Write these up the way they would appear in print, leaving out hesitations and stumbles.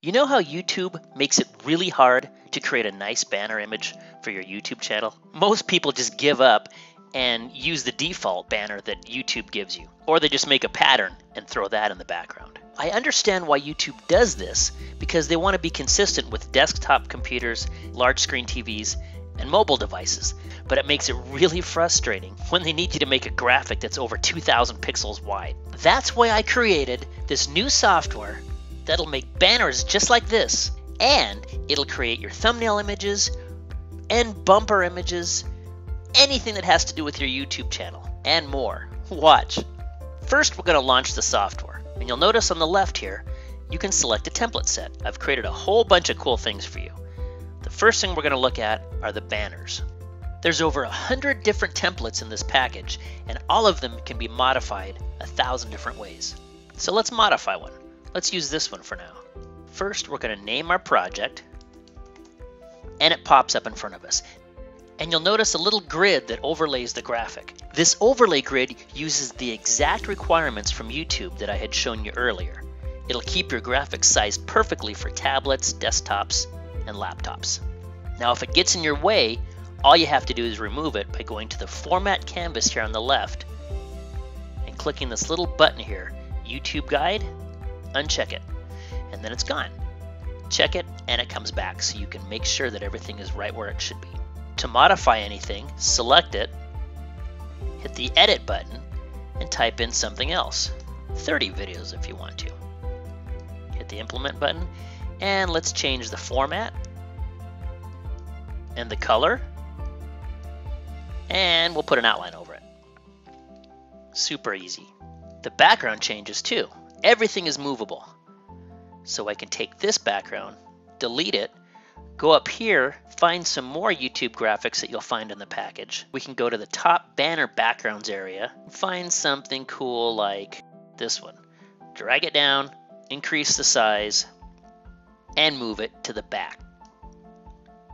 You know how YouTube makes it really hard to create a nice banner image for your YouTube channel? Most people just give up and use the default banner that YouTube gives you, or they just make a pattern and throw that in the background. I understand why YouTube does this because they want to be consistent with desktop computers, large screen TVs, and mobile devices, but it makes it really frustrating when they need you to make a graphic that's over 2,000 pixels wide. That's why I created this new software that'll make banners just like this, and it'll create your thumbnail images and bumper images, anything that has to do with your YouTube channel and more. Watch. First, we're going to launch the software, and you'll notice on the left here, you can select a template set. I've created a whole bunch of cool things for you. The first thing we're going to look at are the banners. There's over 100 different templates in this package, and all of them can be modified 1,000 different ways. So let's modify one. Let's use this one for now. First, we're going to name our project, and it pops up in front of us. And you'll notice a little grid that overlays the graphic. This overlay grid uses the exact requirements from YouTube that I had shown you earlier. It'll keep your graphic sized perfectly for tablets, desktops, and laptops. Now, if it gets in your way, all you have to do is remove it by going to the Format Canvas here on the left and clicking this little button here, YouTube Guide. Uncheck it, and then it's gone. Check it, and it comes back, so you can make sure that everything is right where it should be. To modify anything, select it, hit the edit button, and type in something else. 30 videos if you want to. Hit the implement button, and let's change the format, and the color, and we'll put an outline over it. Super easy. The background changes too. Everything is movable. So I can take this background, delete it, go up here, find some more YouTube graphics that you'll find in the package. We can go to the top banner backgrounds area, find something cool like this one. Drag it down, increase the size, and move it to the back.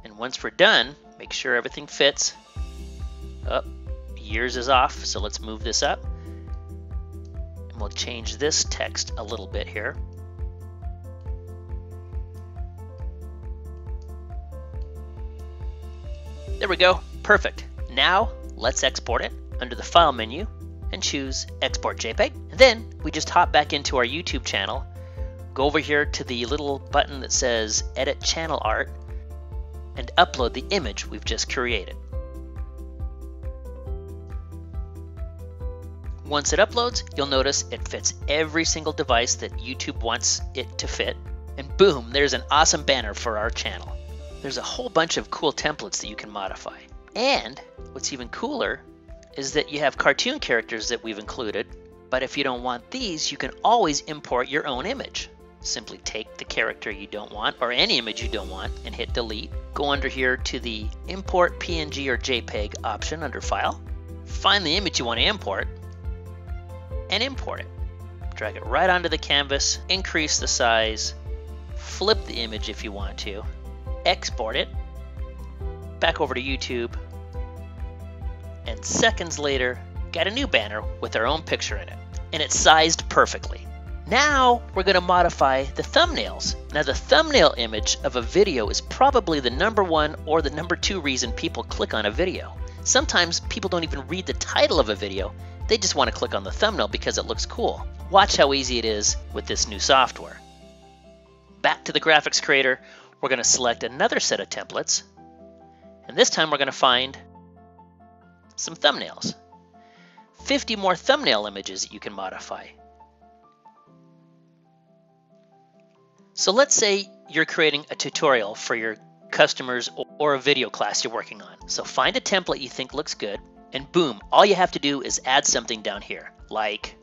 And once we're done, make sure everything fits. Oh, yours is off, so let's move this up. We'll change this text a little bit here. There we go, perfect. Now let's export it under the File menu and choose Export JPEG. And then we just hop back into our YouTube channel, go over here to the little button that says Edit Channel Art, and upload the image we've just created. Once it uploads, you'll notice it fits every single device that YouTube wants it to fit, and boom, there's an awesome banner for our channel. There's a whole bunch of cool templates that you can modify. And what's even cooler is that you have cartoon characters that we've included, but if you don't want these, you can always import your own image. Simply take the character you don't want, or any image you don't want, and hit delete. Go under here to the Import PNG or JPEG option under File. Find the image you want to import, and import it. Drag it right onto the canvas, increase the size, flip the image if you want to, export it, back over to YouTube, and seconds later, got a new banner with our own picture in it, and it's sized perfectly. Now we're going to modify the thumbnails. Now the thumbnail image of a video is probably the #1 or the #2 reason people click on a video. Sometimes people don't even read the title of a video, they just want to click on the thumbnail because it looks cool. Watch how easy it is with this new software. Back to the graphics creator, we're going to select another set of templates, and this time we're going to find some thumbnails. 50 more thumbnail images that you can modify. So let's say you're creating a tutorial for your customers or a video class you're working on. So find a template you think looks good, and boom, all you have to do is add something down here, like,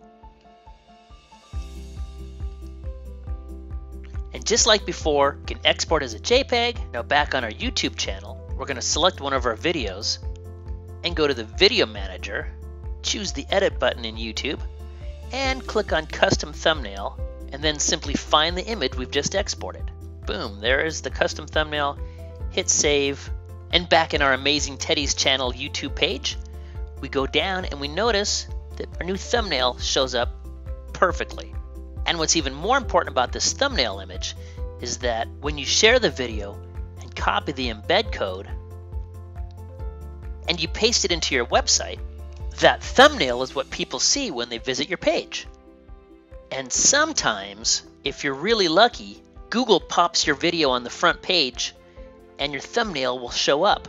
and just like before, can export as a JPEG. Now back on our YouTube channel, we're going to select one of our videos and go to the video manager, choose the edit button in YouTube, and click on custom thumbnail, and then simply find the image we've just exported. Boom, there is the custom thumbnail, hit save, and back in our amazing Teddy's channel YouTube page, we go down and we notice that our new thumbnail shows up perfectly. And what's even more important about this thumbnail image is that when you share the video and copy the embed code and you paste it into your website, that thumbnail is what people see when they visit your page. And sometimes, if you're really lucky, Google pops your video on the front page and your thumbnail will show up.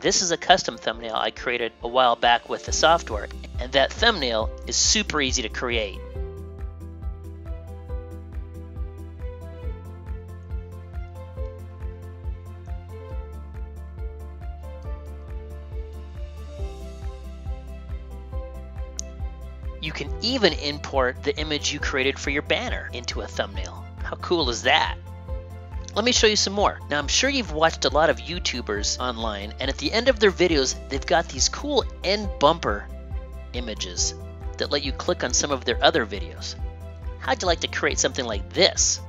This is a custom thumbnail I created a while back with the software, and that thumbnail is super easy to create. You can even import the image you created for your banner into a thumbnail. How cool is that? Let me show you some more. Now, I'm sure you've watched a lot of YouTubers online, and at the end of their videos, they've got these cool end bumper images that let you click on some of their other videos. How'd you like to create something like this?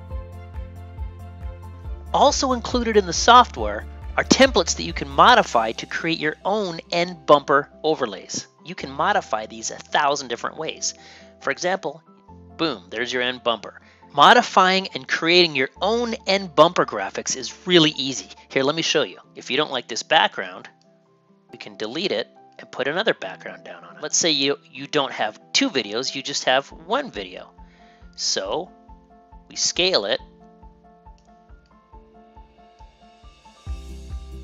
Also included in the software are templates that you can modify to create your own end bumper overlays. You can modify these 1,000 different ways. For example, boom, there's your end bumper. Modifying and creating your own end bumper graphics is really easy. Here, let me show you. If you don't like this background, you can delete it and put another background down on it. Let's say you don't have two videos, you just have one video. So we scale it,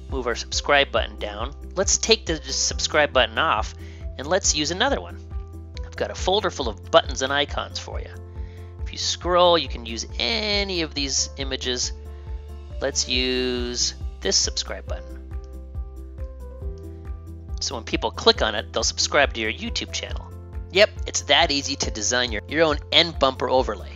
move our subscribe button down. Let's take the subscribe button off and let's use another one. I've got a folder full of buttons and icons for you. If you scroll, you can use any of these images. Let's use this subscribe button. So when people click on it, they'll subscribe to your YouTube channel. Yep, it's that easy to design your own end bumper overlay.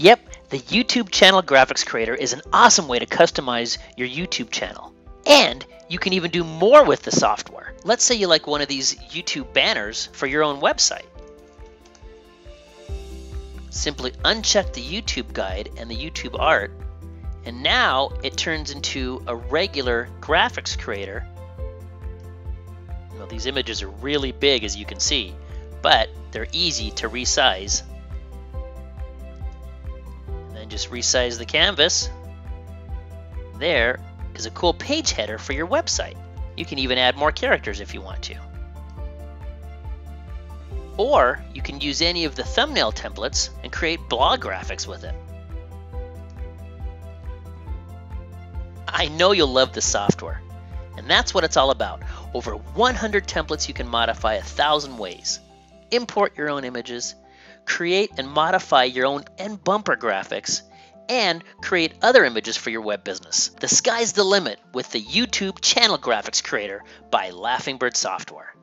Yep, the YouTube Channel Graphics Creator is an awesome way to customize your YouTube channel. And you can even do more with the software. Let's say you like one of these YouTube banners for your own website. Simply uncheck the YouTube guide and the YouTube art, and now it turns into a regular graphics creator. Now, these images are really big, as you can see, but they're easy to resize. Just resize the canvas. There is a cool page header for your website. You can even add more characters if you want to. Or you can use any of the thumbnail templates and create blog graphics with it. I know you'll love this software, and that's what it's all about. Over 100 templates you can modify 1,000 ways. Import your own images, create and modify your own end bumper graphics, and create other images for your web business. The sky's the limit with the YouTube Channel Graphics Creator by Laughing Bird Software.